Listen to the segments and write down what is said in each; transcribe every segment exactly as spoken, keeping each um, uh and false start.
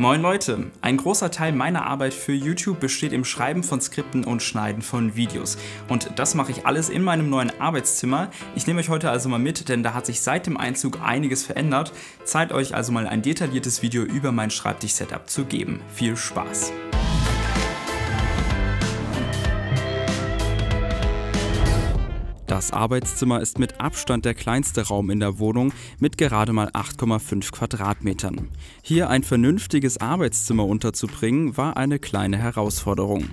Moin Leute! Ein großer Teil meiner Arbeit für YouTube besteht im Schreiben von Skripten und Schneiden von Videos. Und das mache ich alles in meinem neuen Arbeitszimmer. Ich nehme euch heute also mal mit, denn da hat sich seit dem Einzug einiges verändert. Zeit euch also mal ein detailliertes Video über mein Schreibtisch-Setup zu geben. Viel Spaß! Das Arbeitszimmer ist mit Abstand der kleinste Raum in der Wohnung mit gerade mal acht Komma fünf Quadratmetern. Hier ein vernünftiges Arbeitszimmer unterzubringen, war eine kleine Herausforderung.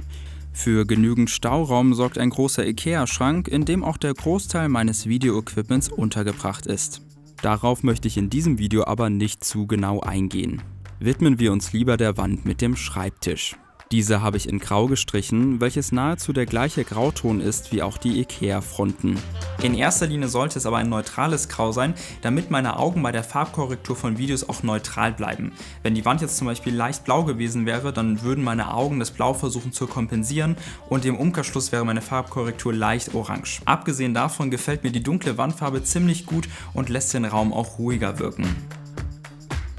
Für genügend Stauraum sorgt ein großer IKEA-Schrank, in dem auch der Großteil meines Video-Equipments untergebracht ist. Darauf möchte ich in diesem Video aber nicht zu genau eingehen. Widmen wir uns lieber der Wand mit dem Schreibtisch. Diese habe ich in Grau gestrichen, welches nahezu der gleiche Grauton ist wie auch die IKEA-Fronten. In erster Linie sollte es aber ein neutrales Grau sein, damit meine Augen bei der Farbkorrektur von Videos auch neutral bleiben. Wenn die Wand jetzt zum Beispiel leicht blau gewesen wäre, dann würden meine Augen das Blau versuchen zu kompensieren und im Umkehrschluss wäre meine Farbkorrektur leicht orange. Abgesehen davon gefällt mir die dunkle Wandfarbe ziemlich gut und lässt den Raum auch ruhiger wirken.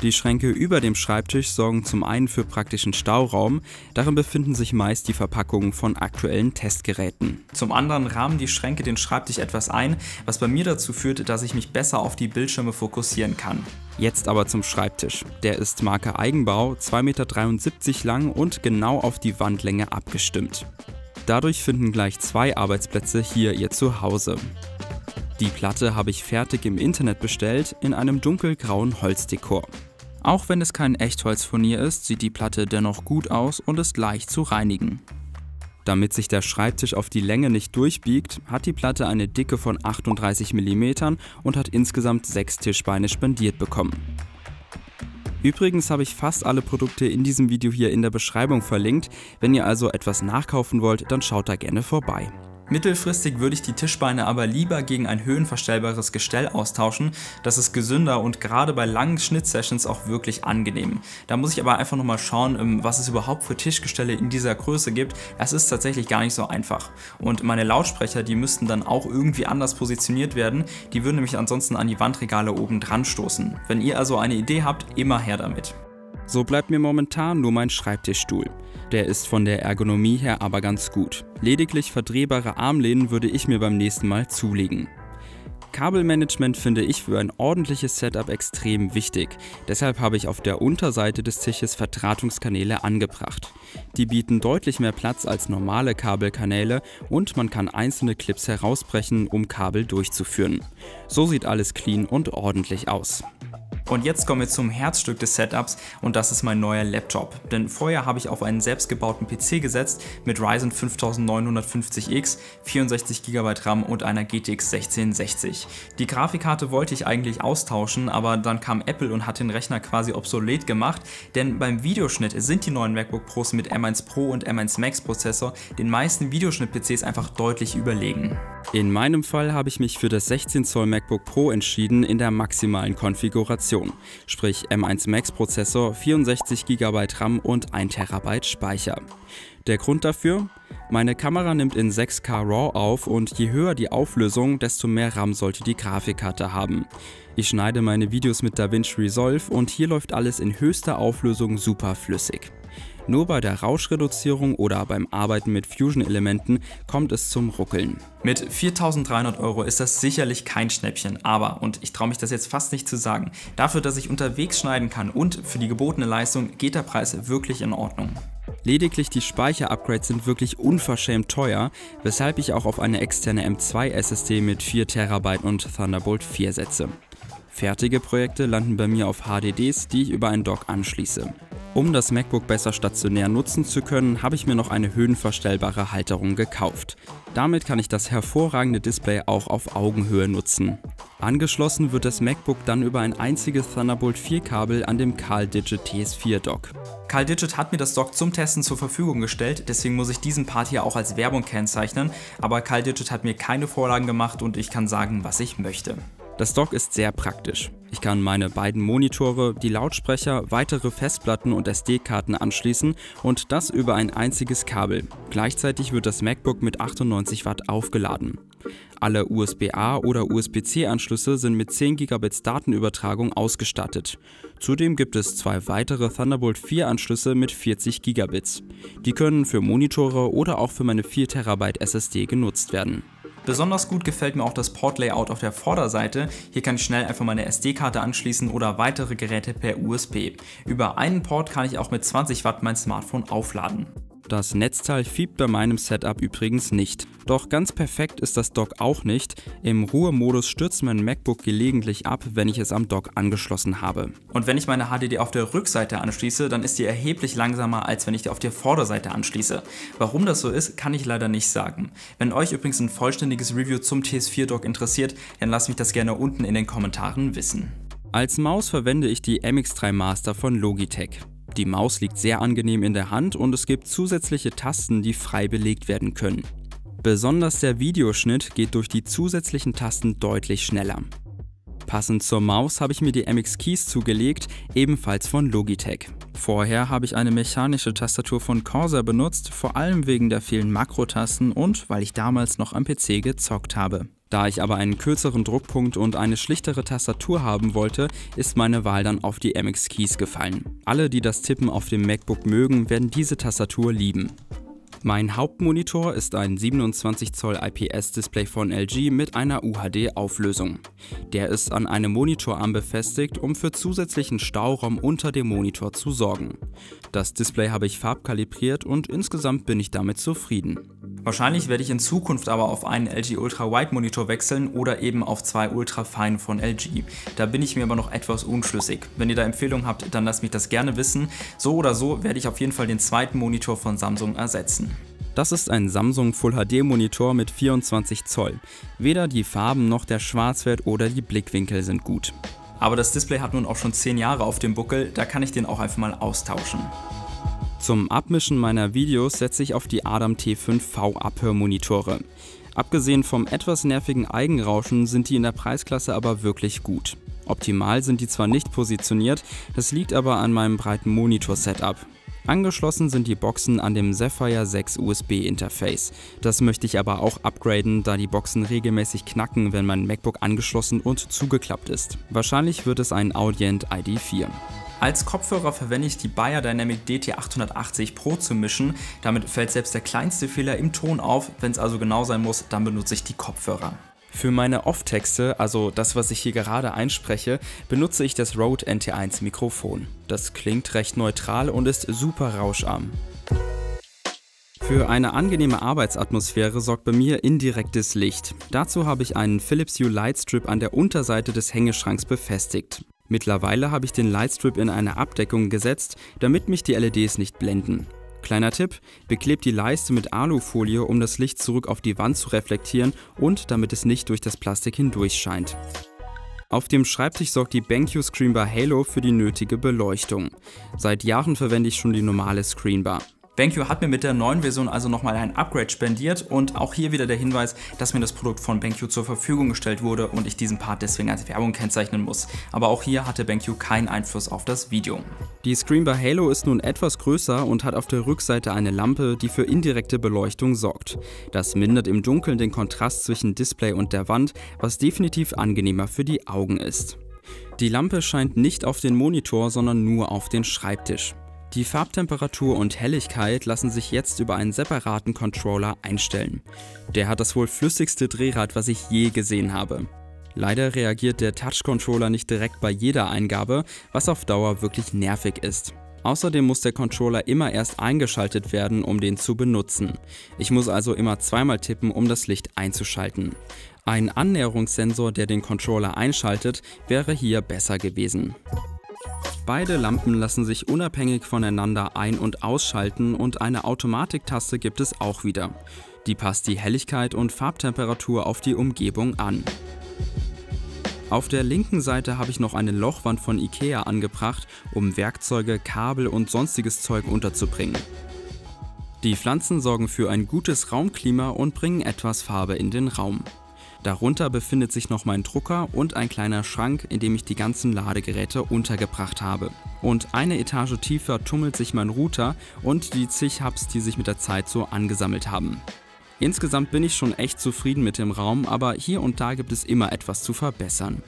Die Schränke über dem Schreibtisch sorgen zum einen für praktischen Stauraum, darin befinden sich meist die Verpackungen von aktuellen Testgeräten. Zum anderen rahmen die Schränke den Schreibtisch etwas ein, was bei mir dazu führt, dass ich mich besser auf die Bildschirme fokussieren kann. Jetzt aber zum Schreibtisch. Der ist Marke Eigenbau, zwei Komma dreiundsiebzig Meter lang und genau auf die Wandlänge abgestimmt. Dadurch finden gleich zwei Arbeitsplätze hier ihr Zuhause. Die Platte habe ich fertig im Internet bestellt, in einem dunkelgrauen Holzdekor. Auch wenn es kein Echtholzfurnier ist, sieht die Platte dennoch gut aus und ist leicht zu reinigen. Damit sich der Schreibtisch auf die Länge nicht durchbiegt, hat die Platte eine Dicke von achtunddreißig Millimeter und hat insgesamt sechs Tischbeine spendiert bekommen. Übrigens habe ich fast alle Produkte in diesem Video hier in der Beschreibung verlinkt. Wenn ihr also etwas nachkaufen wollt, dann schaut da gerne vorbei. Mittelfristig würde ich die Tischbeine aber lieber gegen ein höhenverstellbares Gestell austauschen. Das ist gesünder und gerade bei langen Schnittsessions auch wirklich angenehm. Da muss ich aber einfach nochmal schauen, was es überhaupt für Tischgestelle in dieser Größe gibt. Es ist tatsächlich gar nicht so einfach. Und meine Lautsprecher, die müssten dann auch irgendwie anders positioniert werden. Die würden nämlich ansonsten an die Wandregale oben dran stoßen. Wenn ihr also eine Idee habt, immer her damit. So bleibt mir momentan nur mein Schreibtischstuhl. Der ist von der Ergonomie her aber ganz gut. Lediglich verdrehbare Armlehnen würde ich mir beim nächsten Mal zulegen. Kabelmanagement finde ich für ein ordentliches Setup extrem wichtig. Deshalb habe ich auf der Unterseite des Tisches Verdrahtungskanäle angebracht. Die bieten deutlich mehr Platz als normale Kabelkanäle und man kann einzelne Clips herausbrechen, um Kabel durchzuführen. So sieht alles clean und ordentlich aus. Und jetzt kommen wir zum Herzstück des Setups und das ist mein neuer Laptop. Denn vorher habe ich auf einen selbstgebauten P C gesetzt mit Ryzen fünftausendneunhundertfünfzig X, vierundsechzig Gigabyte RAM und einer G T X sechzehn sechzig. Die Grafikkarte wollte ich eigentlich austauschen, aber dann kam Apple und hat den Rechner quasi obsolet gemacht, denn beim Videoschnitt sind die neuen MacBook Pros mit M eins Pro und M eins Max Prozessor den meisten Videoschnitt-P Cs einfach deutlich überlegen. In meinem Fall habe ich mich für das sechzehn Zoll MacBook Pro entschieden in der maximalen Konfiguration. Sprich M eins Max Prozessor, vierundsechzig Gigabyte RAM und ein Terabyte Speicher. Der Grund dafür? Meine Kamera nimmt in sechs K RAW auf und je höher die Auflösung, desto mehr RAM sollte die Grafikkarte haben. Ich schneide meine Videos mit DaVinci Resolve und hier läuft alles in höchster Auflösung super flüssig. Nur bei der Rauschreduzierung oder beim Arbeiten mit Fusion-Elementen kommt es zum Ruckeln. Mit viertausenddreihundert Euro ist das sicherlich kein Schnäppchen, aber, und ich traue mich das jetzt fast nicht zu sagen, dafür, dass ich unterwegs schneiden kann und für die gebotene Leistung, geht der Preis wirklich in Ordnung. Lediglich die Speicher-Upgrades sind wirklich unverschämt teuer, weshalb ich auch auf eine externe M zwei S S D mit vier Terabyte und Thunderbolt vier setze. Fertige Projekte landen bei mir auf H D Ds, die ich über einen Dock anschließe. Um das MacBook besser stationär nutzen zu können, habe ich mir noch eine höhenverstellbare Halterung gekauft. Damit kann ich das hervorragende Display auch auf Augenhöhe nutzen. Angeschlossen wird das MacBook dann über ein einziges Thunderbolt vier Kabel an dem CalDigit T S vier Dock. CalDigit hat mir das Dock zum Testen zur Verfügung gestellt, deswegen muss ich diesen Part hier auch als Werbung kennzeichnen, aber CalDigit hat mir keine Vorlagen gemacht und ich kann sagen, was ich möchte. Das Dock ist sehr praktisch. Ich kann meine beiden Monitore, die Lautsprecher, weitere Festplatten und S D-Karten anschließen und das über ein einziges Kabel. Gleichzeitig wird das MacBook mit achtundneunzig Watt aufgeladen. Alle U S B A oder U S B C-Anschlüsse sind mit zehn Gigabyte Datenübertragung ausgestattet. Zudem gibt es zwei weitere Thunderbolt vier Anschlüsse mit vierzig Gigabyte. Die können für Monitore oder auch für meine vier Terabyte S S D genutzt werden. Besonders gut gefällt mir auch das Port-Layout auf der Vorderseite. Hier kann ich schnell einfach meine S D-Karte anschließen oder weitere Geräte per U S B. Über einen Port kann ich auch mit zwanzig Watt mein Smartphone aufladen. Das Netzteil fiebt bei meinem Setup übrigens nicht. Doch ganz perfekt ist das Dock auch nicht. Im Ruhemodus stürzt mein MacBook gelegentlich ab, wenn ich es am Dock angeschlossen habe. Und wenn ich meine H D D auf der Rückseite anschließe, dann ist die erheblich langsamer, als wenn ich die auf der Vorderseite anschließe. Warum das so ist, kann ich leider nicht sagen. Wenn euch übrigens ein vollständiges Review zum T S vier Dock interessiert, dann lasst mich das gerne unten in den Kommentaren wissen. Als Maus verwende ich die M X drei Master von Logitech. Die Maus liegt sehr angenehm in der Hand und es gibt zusätzliche Tasten, die frei belegt werden können. Besonders der Videoschnitt geht durch die zusätzlichen Tasten deutlich schneller. Passend zur Maus habe ich mir die M X Keys zugelegt, ebenfalls von Logitech. Vorher habe ich eine mechanische Tastatur von Corsair benutzt, vor allem wegen der vielen Makrotasten und weil ich damals noch am P C gezockt habe. Da ich aber einen kürzeren Druckpunkt und eine schlichtere Tastatur haben wollte, ist meine Wahl dann auf die M X Keys gefallen. Alle, die das Tippen auf dem MacBook mögen, werden diese Tastatur lieben. Mein Hauptmonitor ist ein siebenundzwanzig Zoll I P S-Display von L G mit einer U H D-Auflösung. Der ist an einem Monitorarm befestigt, um für zusätzlichen Stauraum unter dem Monitor zu sorgen. Das Display habe ich farbkalibriert und insgesamt bin ich damit zufrieden. Wahrscheinlich werde ich in Zukunft aber auf einen L G Ultra-Wide Monitor wechseln oder eben auf zwei Ultra-Fine von L G. Da bin ich mir aber noch etwas unschlüssig. Wenn ihr da Empfehlungen habt, dann lasst mich das gerne wissen. So oder so werde ich auf jeden Fall den zweiten Monitor von Samsung ersetzen. Das ist ein Samsung Full H D Monitor mit vierundzwanzig Zoll. Weder die Farben noch der Schwarzwert oder die Blickwinkel sind gut. Aber das Display hat nun auch schon zehn Jahre auf dem Buckel, da kann ich den auch einfach mal austauschen. Zum Abmischen meiner Videos setze ich auf die A D A M T fünf V Abhörmonitore. Abgesehen vom etwas nervigen Eigenrauschen sind die in der Preisklasse aber wirklich gut. Optimal sind die zwar nicht positioniert, das liegt aber an meinem breiten Monitor-Setup. Angeschlossen sind die Boxen an dem Sapphire sechs U S B-Interface. Das möchte ich aber auch upgraden, da die Boxen regelmäßig knacken, wenn mein MacBook angeschlossen und zugeklappt ist. Wahrscheinlich wird es ein Audient I D vier. Als Kopfhörer verwende ich die Beyerdynamic D T acht achtzig Pro zum Mischen. Damit fällt selbst der kleinste Fehler im Ton auf. Wenn es also genau sein muss, dann benutze ich die Kopfhörer. Für meine Off-Texte, also das, was ich hier gerade einspreche, benutze ich das Rode N T eins Mikrofon. Das klingt recht neutral und ist super rauscharm. Für eine angenehme Arbeitsatmosphäre sorgt bei mir indirektes Licht. Dazu habe ich einen Philips Hue Lightstrip an der Unterseite des Hängeschranks befestigt. Mittlerweile habe ich den Lightstrip in eine Abdeckung gesetzt, damit mich die L E Ds nicht blenden. Kleiner Tipp, beklebt die Leiste mit Alufolie, um das Licht zurück auf die Wand zu reflektieren und damit es nicht durch das Plastik hindurch scheint. Auf dem Schreibtisch sorgt die BenQ Screenbar Halo für die nötige Beleuchtung. Seit Jahren verwende ich schon die normale Screenbar. BenQ hat mir mit der neuen Version also nochmal ein Upgrade spendiert und auch hier wieder der Hinweis, dass mir das Produkt von BenQ zur Verfügung gestellt wurde und ich diesen Part deswegen als Werbung kennzeichnen muss. Aber auch hier hatte BenQ keinen Einfluss auf das Video. Die Screenbar Halo ist nun etwas größer und hat auf der Rückseite eine Lampe, die für indirekte Beleuchtung sorgt. Das mindert im Dunkeln den Kontrast zwischen Display und der Wand, was definitiv angenehmer für die Augen ist. Die Lampe scheint nicht auf den Monitor, sondern nur auf den Schreibtisch. Die Farbtemperatur und Helligkeit lassen sich jetzt über einen separaten Controller einstellen. Der hat das wohl flüssigste Drehrad, was ich je gesehen habe. Leider reagiert der Touch-Controller nicht direkt bei jeder Eingabe, was auf Dauer wirklich nervig ist. Außerdem muss der Controller immer erst eingeschaltet werden, um den zu benutzen. Ich muss also immer zweimal tippen, um das Licht einzuschalten. Ein Annäherungssensor, der den Controller einschaltet, wäre hier besser gewesen. Beide Lampen lassen sich unabhängig voneinander ein- und ausschalten und eine Automatiktaste gibt es auch wieder. Die passt die Helligkeit und Farbtemperatur auf die Umgebung an. Auf der linken Seite habe ich noch eine Lochwand von IKEA angebracht, um Werkzeuge, Kabel und sonstiges Zeug unterzubringen. Die Pflanzen sorgen für ein gutes Raumklima und bringen etwas Farbe in den Raum. Darunter befindet sich noch mein Drucker und ein kleiner Schrank, in dem ich die ganzen Ladegeräte untergebracht habe. Und eine Etage tiefer tummelt sich mein Router und die zig Hubs, die sich mit der Zeit so angesammelt haben. Insgesamt bin ich schon echt zufrieden mit dem Raum, aber hier und da gibt es immer etwas zu verbessern.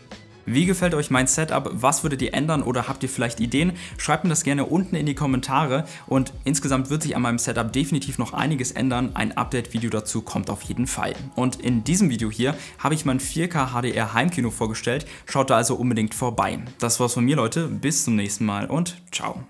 Wie gefällt euch mein Setup? Was würdet ihr ändern oder habt ihr vielleicht Ideen? Schreibt mir das gerne unten in die Kommentare und insgesamt wird sich an meinem Setup definitiv noch einiges ändern. Ein Update-Video dazu kommt auf jeden Fall. Und in diesem Video hier habe ich mein vier K H D R Heimkino vorgestellt. Schaut da also unbedingt vorbei. Das war's von mir, Leute. Bis zum nächsten Mal und ciao.